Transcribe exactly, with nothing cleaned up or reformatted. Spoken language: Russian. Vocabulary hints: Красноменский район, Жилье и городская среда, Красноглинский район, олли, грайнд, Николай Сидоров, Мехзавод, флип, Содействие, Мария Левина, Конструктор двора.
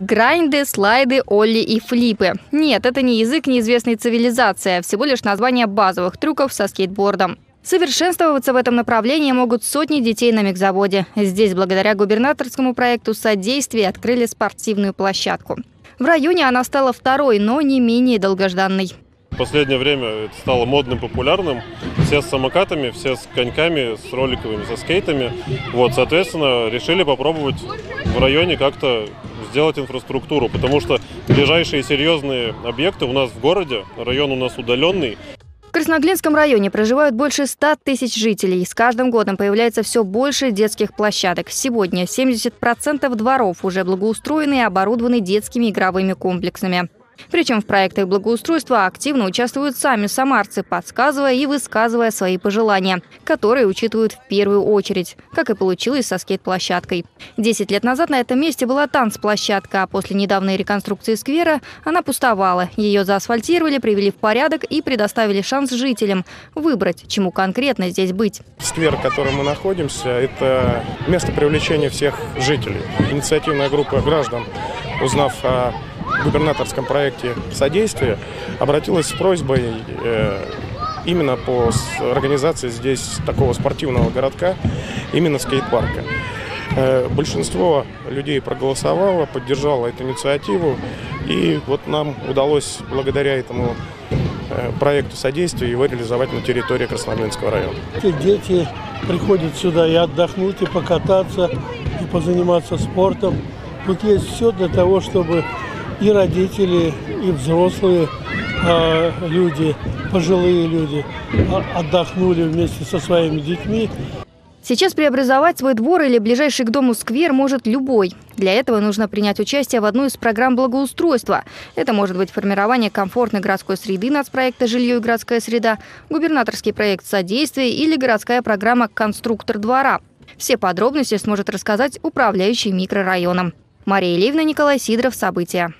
Грайнды, слайды, олли и флипы. Нет, это не язык неизвестной цивилизации, а всего лишь название базовых трюков со скейтбордом. Совершенствоваться в этом направлении могут сотни детей на мехзаводе. Здесь, благодаря губернаторскому проекту «Содействие», открыли спортивную площадку. В районе она стала второй, но не менее долгожданной. В последнее время это стало модным, популярным. Все с самокатами, все с коньками, с роликовыми, со скейтами. Вот, соответственно, решили попробовать в районе как-то сделать инфраструктуру, потому что ближайшие серьезные объекты у нас в городе, район у нас удаленный. В Красноглинском районе проживают больше ста тысяч жителей. С каждым годом появляется все больше детских площадок. Сегодня семьдесят процентов дворов уже благоустроены и оборудованы детскими игровыми комплексами. Причем в проектах благоустройства активно участвуют сами самарцы, подсказывая и высказывая свои пожелания, которые учитывают в первую очередь, как и получилось со скейт-площадкой. Десять лет назад на этом месте была танцплощадка, а после недавней реконструкции сквера она пустовала. Ее заасфальтировали, привели в порядок и предоставили шанс жителям выбрать, чему конкретно здесь быть. Сквер, в котором мы находимся, это место привлечения всех жителей. Инициативная группа граждан, узнав о в губернаторском проекте «Содействие», обратилась с просьбой э, именно по организации здесь такого спортивного городка, именно скейт-парка. Э, большинство людей проголосовало, поддержало эту инициативу, и вот нам удалось благодаря этому э, проекту «Содействие» его реализовать на территории Красноменского района. Дети приходят сюда и отдохнуть, и покататься, и позаниматься спортом. Тут есть все для того, чтобы и родители, и взрослые э, люди, пожилые люди отдохнули вместе со своими детьми. Сейчас преобразовать свой двор или ближайший к дому сквер может любой. Для этого нужно принять участие в одной из программ благоустройства. Это может быть формирование комфортной городской среды нацпроекта «Жилье и городская среда», губернаторский проект «Содействие» или городская программа «Конструктор двора». Все подробности сможет рассказать управляющий микрорайоном. Мария Левина, Николай Сидоров. События.